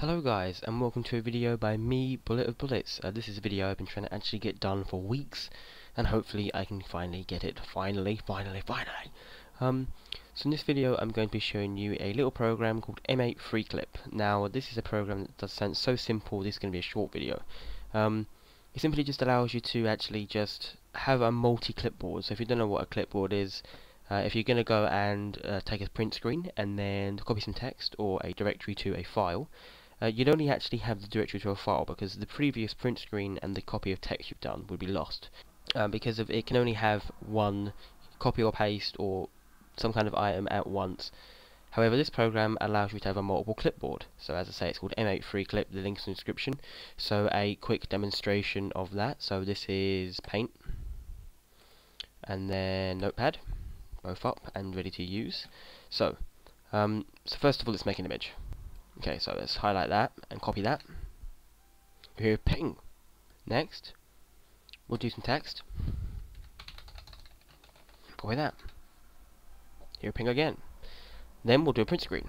Hello guys, and welcome to a video by me, Bullet of Bullets. This is a video I've been trying to actually get done for weeks, and hopefully I can finally get it. Finally! So in this video I'm going to be showing you a little program called M8 Free Clip. Now this is a program that does sound so simple, this is going to be a short video. It simply just allows you to actually just have a multi-clipboard. So if you don't know what a clipboard is, if you're going to go and take a print screen and then copy some text or a directory to a file, you'd only actually have the directory to a file because the previous print screen and the copy of text you've done would be lost because of it can only have one copy or paste or some kind of item at once. However, this program allows you to have a multiple clipboard. So as I say, it's called M8 Free Clip, the link's in the description. So a quick demonstration of that. So this is Paint and then Notepad, both up and ready to use. So, so first of all, let's make an image. Okay, so let's highlight that and copy that. Here, ping. Next, we'll do some text. Copy that. Here, ping again. Then we'll do a print screen.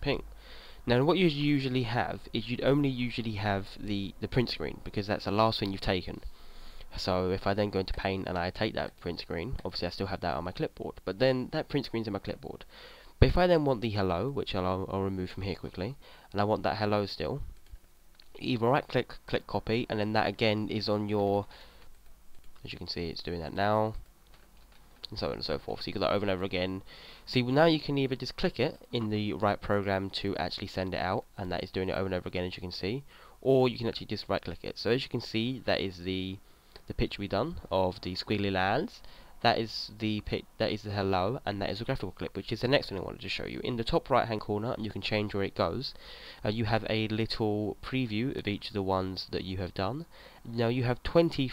Ping. Now, what you usually have is you'd only usually have the print screen because that's the last thing you've taken. So if I then go into Paint and I take that print screen, obviously I still have that on my clipboard. But then that print screen's in my clipboard. But if I then want the hello, which I'll remove from here quickly, and I want that hello still, either right click, click copy, and then that again is on your, as you can see it's doing that now, and so on and so forth. So you can do that over and over again. See, well, now you can either just click it in the right program to actually send it out, and that is doing it over and over again, as you can see, or you can actually just right click it. So as you can see, that is the picture we done of the squiggly lines. That is the hello, and that is a graphical clip, which is the next thing I wanted to show you. In the top right hand corner, and you can change where it goes, you have a little preview of each of the ones that you have done. Now you have 20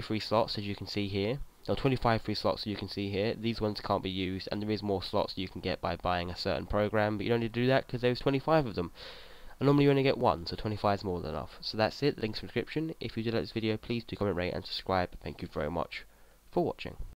free slots, as you can see here, or 25 free slots, as you can see here. These ones can't be used, and there is more slots you can get by buying a certain program, but you don't need to do that because there's 25 of them. And normally you only get one, so 25 is more than enough. So that's it, links in the description. If you did like this video, please do comment, rate and subscribe. Thank you very much for watching.